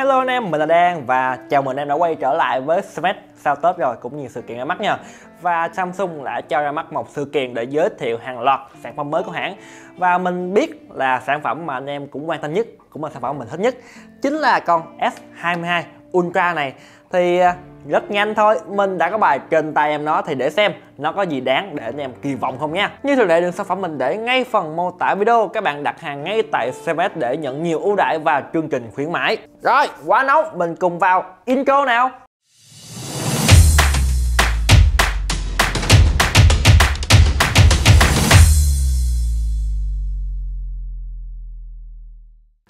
Hello anh em, mình là Đan và chào mừng anh em đã quay trở lại với Smash sau Tết rồi cũng như sự kiện ra mắt nha. Và Samsung đã cho ra mắt một sự kiện để giới thiệu hàng loạt sản phẩm mới của hãng. Và mình biết là sản phẩm mà anh em cũng quan tâm nhất, cũng là sản phẩm mình thích nhất, chính là con S22 Ultra này. Thì rất nhanh thôi, mình đã có bài trên tay em nó thì để xem nó có gì đáng để anh em kỳ vọng không nha. Như thường lệ, đường sản phẩm mình để ngay phần mô tả video, các bạn đặt hàng ngay tại CellphoneS để nhận nhiều ưu đãi và chương trình khuyến mãi. Rồi, quá nóng, mình cùng vào intro nào.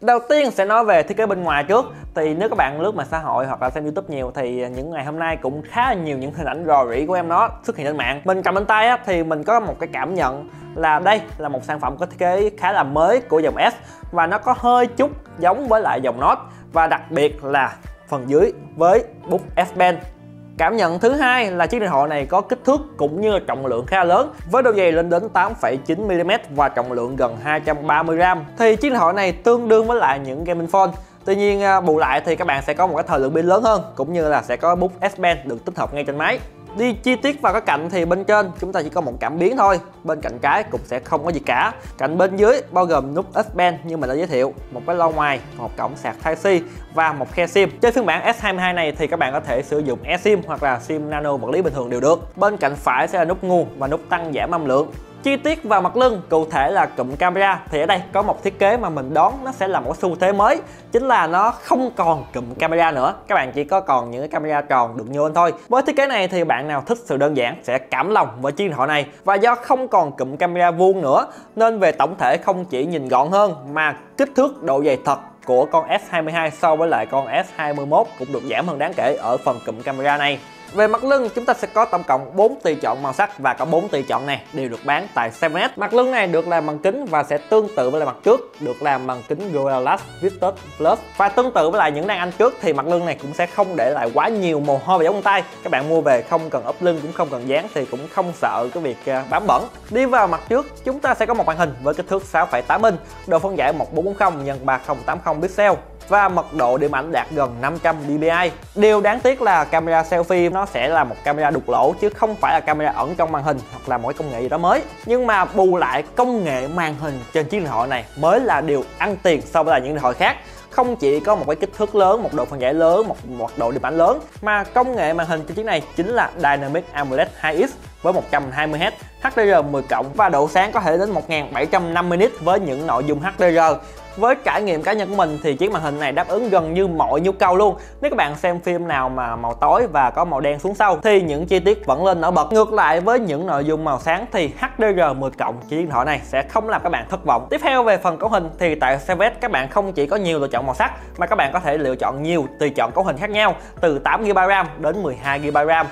Đầu tiên sẽ nói về thiết kế bên ngoài trước. Thì nếu các bạn lướt mạng xã hội hoặc là xem YouTube nhiều thì những ngày hôm nay cũng khá là nhiều những hình ảnh rò rỉ của em nó xuất hiện trên mạng. Mình cầm lên tay á, thì mình có một cái cảm nhận là đây là một sản phẩm có thiết kế khá là mới của dòng S, và nó có hơi chút giống với lại dòng Note, và đặc biệt là phần dưới với bút S Pen. Cảm nhận thứ hai là chiếc điện thoại này có kích thước cũng như trọng lượng khá lớn, với độ dày lên đến 8,9mm và trọng lượng gần 230g. Thì chiếc điện thoại này tương đương với lại những gaming phone. Tuy nhiên bù lại thì các bạn sẽ có một cái thời lượng pin lớn hơn, cũng như là sẽ có bút S Pen được tích hợp ngay trên máy. Đi chi tiết vào các cạnh thì bên trên chúng ta chỉ có một cảm biến thôi, bên cạnh trái cũng sẽ không có gì cả. Cạnh bên dưới bao gồm nút S Pen như mình đã giới thiệu, một cái loa ngoài, một cổng sạc Type-C và một khe SIM. Trên phiên bản S22 này thì các bạn có thể sử dụng eSIM hoặc là SIM nano vật lý bình thường đều được. Bên cạnh phải sẽ là nút nguồn và nút tăng giảm âm lượng. Chi tiết vào mặt lưng, cụ thể là cụm camera, thì ở đây có một thiết kế mà mình đoán nó sẽ là một xu thế mới, chính là nó không còn cụm camera nữa, các bạn chỉ có còn những cái camera tròn được nhô lên thôi. Với thiết kế này thì bạn nào thích sự đơn giản sẽ cảm lòng với chiếc điện thoại này. Và do không còn cụm camera vuông nữa nên về tổng thể không chỉ nhìn gọn hơn mà kích thước độ dày thật của con S22 so với lại con S21 cũng được giảm hơn đáng kể ở phần cụm camera này. Về mặt lưng chúng ta sẽ có tổng cộng 4 tùy chọn màu sắc, và cả 4 tùy chọn này đều được bán tại 7S. Mặt lưng này được làm bằng kính và sẽ tương tự với lại mặt trước, được làm bằng kính Gorilla Glass Victus Plus. Và tương tự với lại những đàn anh trước thì mặt lưng này cũng sẽ không để lại quá nhiều mồ hôi và dấu vân tay. Các bạn mua về không cần ốp lưng cũng không cần dán thì cũng không sợ cái việc bám bẩn. Đi vào mặt trước chúng ta sẽ có một màn hình với kích thước 6,8 inch, độ phân giải 1440x3080 pixel và mật độ điểm ảnh đạt gần 500 dpi. Điều đáng tiếc là camera selfie nó sẽ là một camera đục lỗ chứ không phải là camera ẩn trong màn hình hoặc là một cái công nghệ gì đó mới. Nhưng mà bù lại công nghệ màn hình trên chiếc điện thoại này mới là điều ăn tiền so với là những điện thoại khác. Không chỉ có một cái kích thước lớn, một độ phân giải lớn, một mật độ điểm ảnh lớn, mà công nghệ màn hình trên chiếc này chính là Dynamic AMOLED 2X với 120Hz, HDR10+ và độ sáng có thể đến 1750 nits với những nội dung HDR. Với trải nghiệm cá nhân của mình thì chiếc màn hình này đáp ứng gần như mọi nhu cầu luôn. Nếu các bạn xem phim nào mà màu tối và có màu đen xuống sâu thì những chi tiết vẫn lên nổi bật. Ngược lại với những nội dung màu sáng thì HDR10+ chiếc điện thoại này sẽ không làm các bạn thất vọng. Tiếp theo về phần cấu hình thì tại CellphoneS các bạn không chỉ có nhiều lựa chọn màu sắc mà các bạn có thể lựa chọn nhiều tùy chọn cấu hình khác nhau, từ 8GB RAM đến 12GB RAM,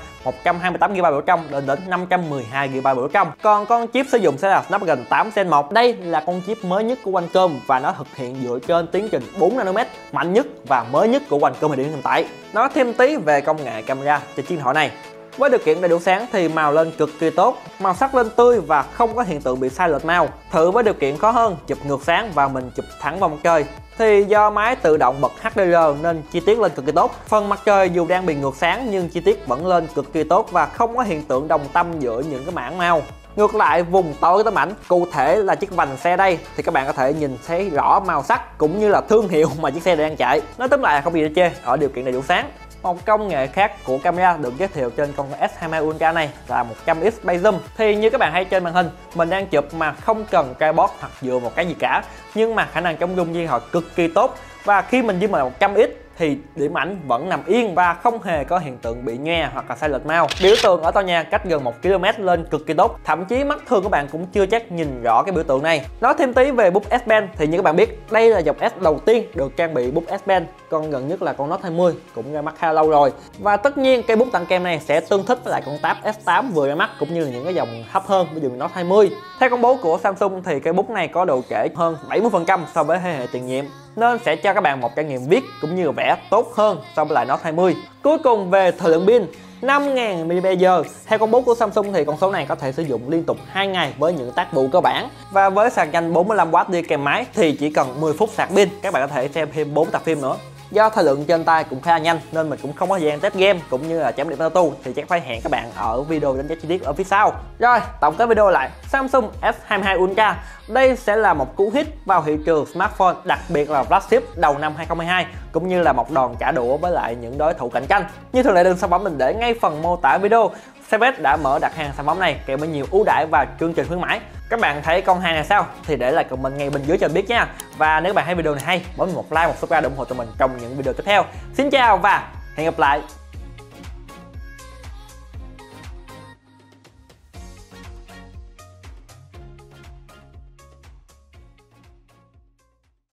128GB biểu trong đến 512GB biểu trong. Còn con chip sử dụng sẽ là Snapdragon 8 Gen 1. Đây là con chip mới nhất của Qualcomm và nó thực hiện dựa trên tiến trình 4nm mạnh nhất và mới nhất của Qualcomm hiện tại. Nói thêm tí về công nghệ camera cho chiếc điện thoại này. Với điều kiện đầy đủ sáng thì màu lên cực kỳ tốt, màu sắc lên tươi và không có hiện tượng bị sai lệch màu. Thử với điều kiện khó hơn, chụp ngược sáng và mình chụp thẳng vào mặt trời. Thì do máy tự động bật HDR nên chi tiết lên cực kỳ tốt. Phần mặt trời dù đang bị ngược sáng nhưng chi tiết vẫn lên cực kỳ tốt và không có hiện tượng đồng tâm giữa những cái mảng màu. Ngược lại vùng tối tấm ảnh, cụ thể là chiếc vành xe đây, thì các bạn có thể nhìn thấy rõ màu sắc cũng như là thương hiệu mà chiếc xe đang chạy. Nói tóm lại là không gì để chê ở điều kiện đầy đủ sáng. Một công nghệ khác của camera được giới thiệu trên con S22 Ultra này là 100x Bay Zoom. Thì như các bạn thấy trên màn hình, mình đang chụp mà không cần tripod hoặc dựa một cái gì cả, nhưng mà khả năng chống rung với họ cực kỳ tốt. Và khi mình zoom vào 100x thì điểm ảnh vẫn nằm yên và không hề có hiện tượng bị nhòe hoặc là sai lệch màu. Biểu tượng ở tòa nhà cách gần 1km lên cực kỳ tốt, thậm chí mắt thường các bạn cũng chưa chắc nhìn rõ cái biểu tượng này. Nói thêm tí về bút S Pen thì như các bạn biết, đây là dòng S đầu tiên được trang bị bút S Pen, con gần nhất là con Note 20 cũng ra mắt khá lâu rồi. Và tất nhiên cây bút tặng kèm này sẽ tương thích với lại con Tab S8 vừa ra mắt cũng như là những cái dòng thấp hơn ví dụ Note 20. Theo công bố của Samsung thì cây bút này có độ trễ hơn 70% so với thế hệ tiền nhiệm, nên sẽ cho các bạn một trải nghiệm viết cũng như vẽ tốt hơn so với lại Note 20. Cuối cùng về thời lượng pin 5000mAh. Theo công bố của Samsung thì con số này có thể sử dụng liên tục 2 ngày với những tác vụ cơ bản. Và với sạc nhanh 45W đi kèm máy thì chỉ cần 10 phút sạc pin các bạn có thể xem thêm 4 tập phim nữa. Do thời lượng trên tay cũng khá là nhanh nên mình cũng không có thời gian test game cũng như là chấm điểm auto, thì chắc phải hẹn các bạn ở video đánh giá chi tiết ở phía sau. Rồi, tổng kết video lại, Samsung S22 Ultra đây sẽ là một cú hit vào thị trường smartphone, đặc biệt là flagship đầu năm 2022, cũng như là một đòn trả đũa với lại những đối thủ cạnh tranh. Như thường lệ, đường sản phẩm mình để ngay phần mô tả video. CellphoneS đã mở đặt hàng sản phẩm này kèm với nhiều ưu đãi và chương trình khuyến mãi. Các bạn thấy con hàng này sao? Thì để lại comment ngay bên dưới cho mình biết nha. Và nếu các bạn thấy video này hay, mỗi mình một like, một subscribe để ủng hộ tụi mình trong những video tiếp theo. Xin chào và hẹn gặp lại.